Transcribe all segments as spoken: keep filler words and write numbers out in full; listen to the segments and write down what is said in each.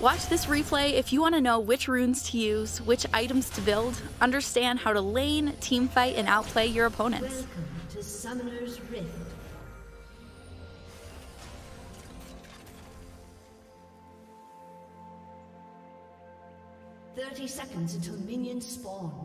Watch this replay if you want to know which runes to use, which items to build, understand how to lane, teamfight, and outplay your opponents. Welcome to Summoner's Rift. thirty seconds until minions spawn.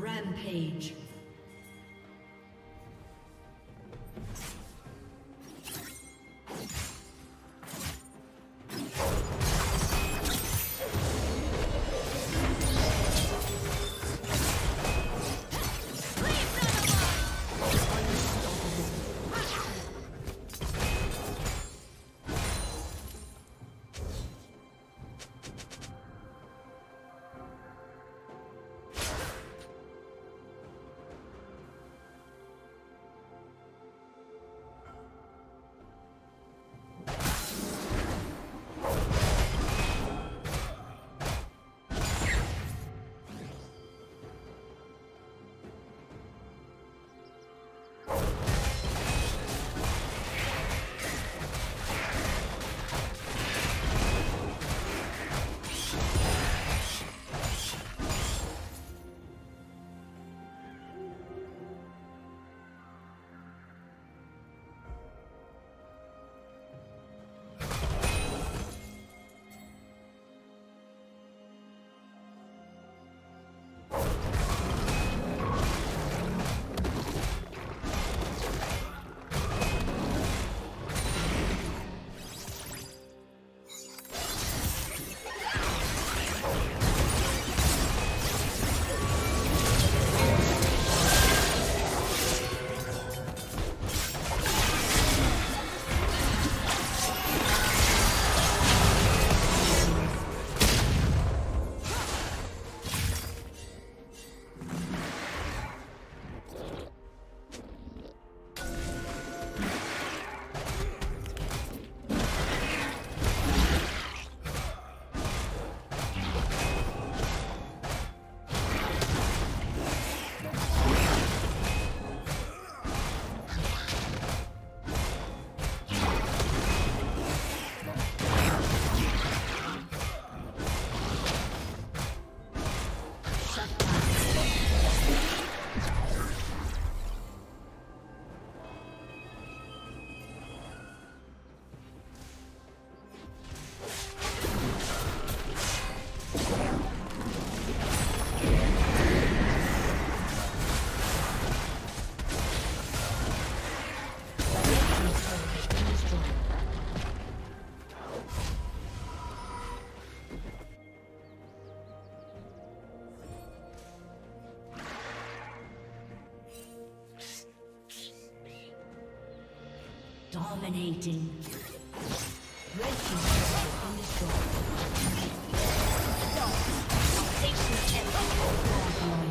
Rampage. Dominating. Red team on the shore. No. Station ten. Oh, boy.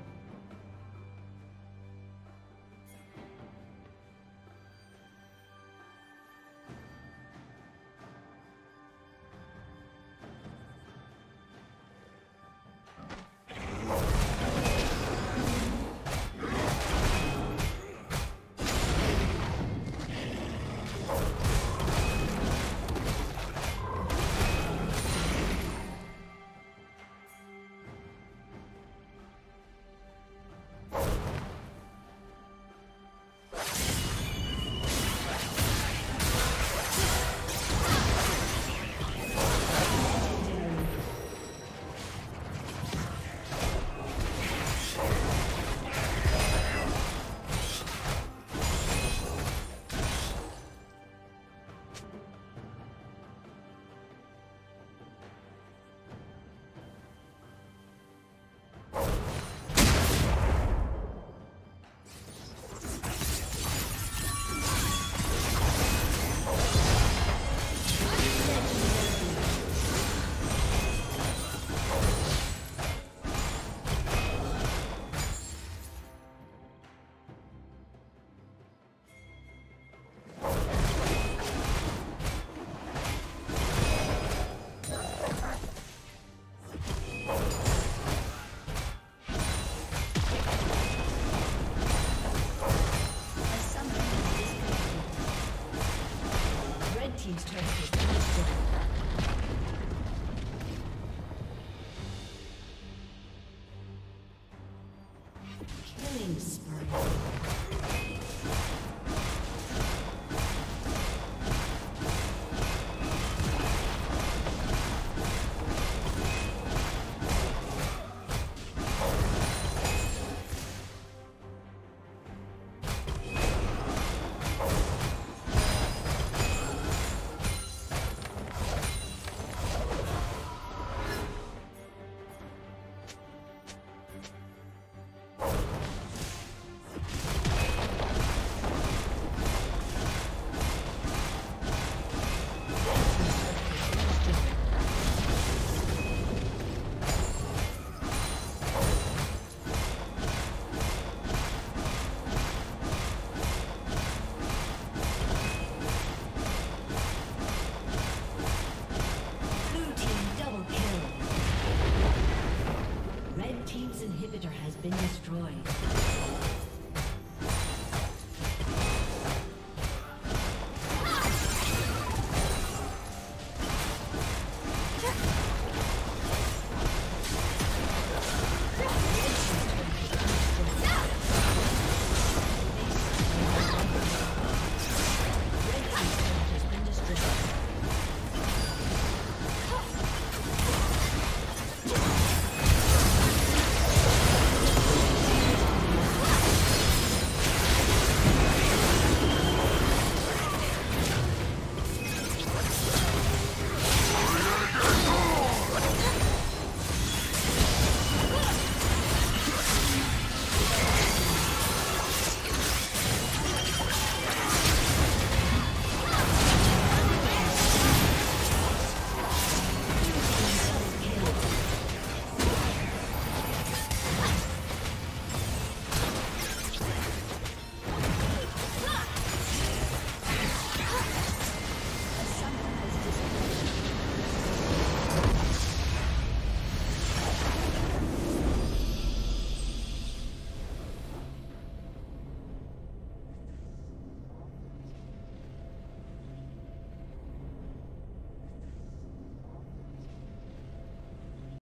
destroyed.